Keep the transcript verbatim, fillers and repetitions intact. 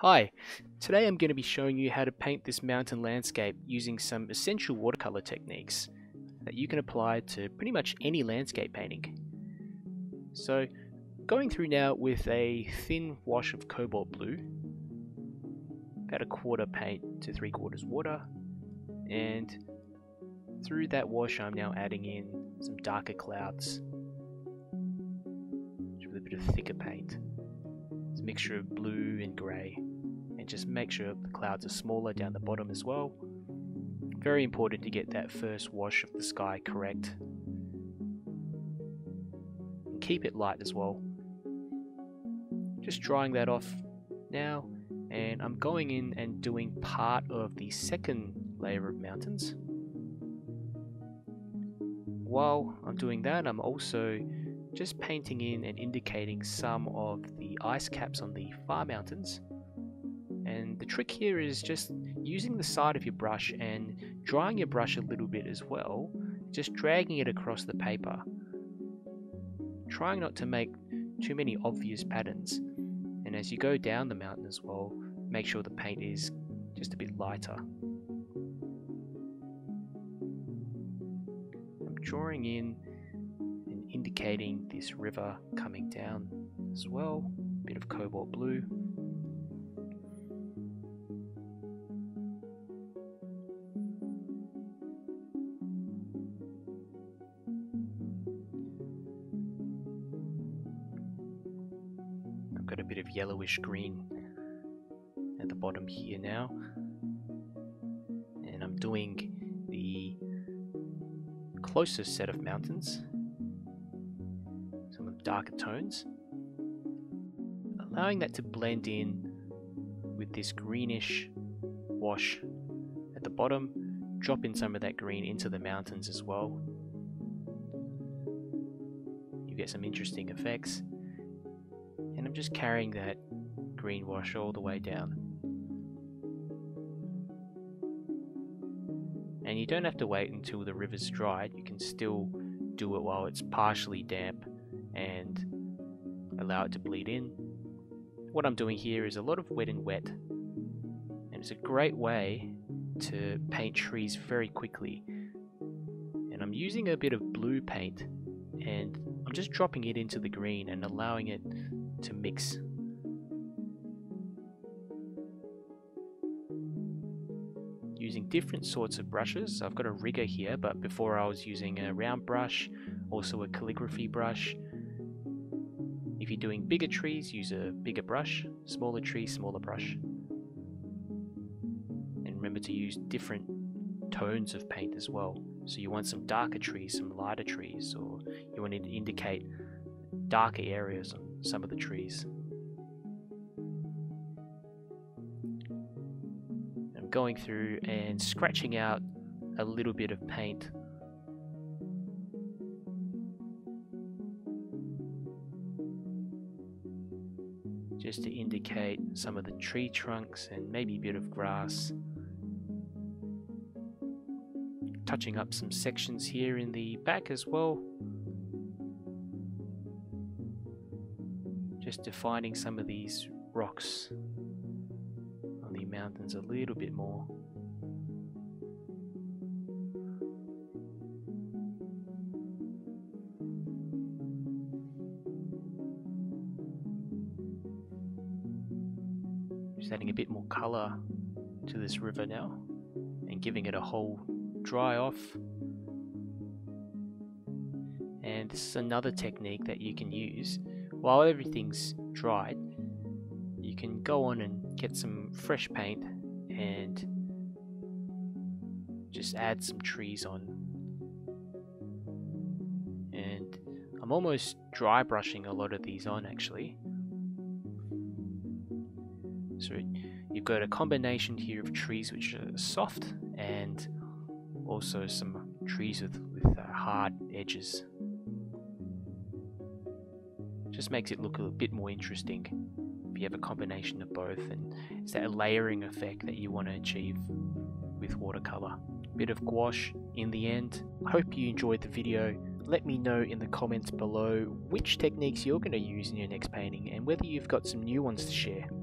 Hi, today I'm going to be showing you how to paint this mountain landscape using some essential watercolor techniques that you can apply to pretty much any landscape painting. So going through now with a thin wash of cobalt blue, about a quarter paint to three quarters water, and through that wash I'm now adding in some darker clouds with a bit of thicker paint. It's a mixture of blue and grey, and just make sure the clouds are smaller down the bottom as well. Very important to get that first wash of the sky correct. And keep it light as well. Just drying that off now, and I'm going in and doing part of the second layer of mountains. While I'm doing that, I'm also just painting in and indicating some of the ice caps on the far mountains. And the trick here is just using the side of your brush and drying your brush a little bit as well, just dragging it across the paper, trying not to make too many obvious patterns. And as you go down the mountain as well, make sure the paint is just a bit lighter. I'm drawing in, indicating this river coming down as well, a bit of cobalt blue. I've got a bit of yellowish green at the bottom here now, and I'm doing the closest set of mountains, darker tones, allowing that to blend in with this greenish wash at the bottom. Drop in some of that green into the mountains as well. You get some interesting effects, and I'm just carrying that green wash all the way down. And you don't have to wait until the river's dried, you can still do it while it's partially damp and allow it to bleed in. What I'm doing here is a lot of wet and wet, and it's a great way to paint trees very quickly. And I'm using a bit of blue paint, and I'm just dropping it into the green and allowing it to mix. Using different sorts of brushes. I've got a rigger here, but before I was using a round brush, also a calligraphy brush. If you're doing bigger trees, use a bigger brush, smaller tree, smaller brush. And remember to use different tones of paint as well. So you want some darker trees, some lighter trees, or you want to indicate darker areas on some of the trees. I'm going through and scratching out a little bit of paint just to indicate some of the tree trunks and maybe a bit of grass. Touching up some sections here in the back as well. Just defining some of these rocks on the mountains a little bit more. Just adding a bit more colour to this river now and giving it a whole dry off. And this is another technique that you can use. While everything's dried, you can go on and get some fresh paint and just add some trees on. And I'm almost dry brushing a lot of these on actually. So you've got a combination here of trees which are soft and also some trees with, with uh, hard edges. Just makes it look a bit more interesting if you have a combination of both, and it's that layering effect that you want to achieve with watercolor. Bit of gouache in the end. I hope you enjoyed the video. Let me know in the comments below which techniques you're going to use in your next painting and whether you've got some new ones to share.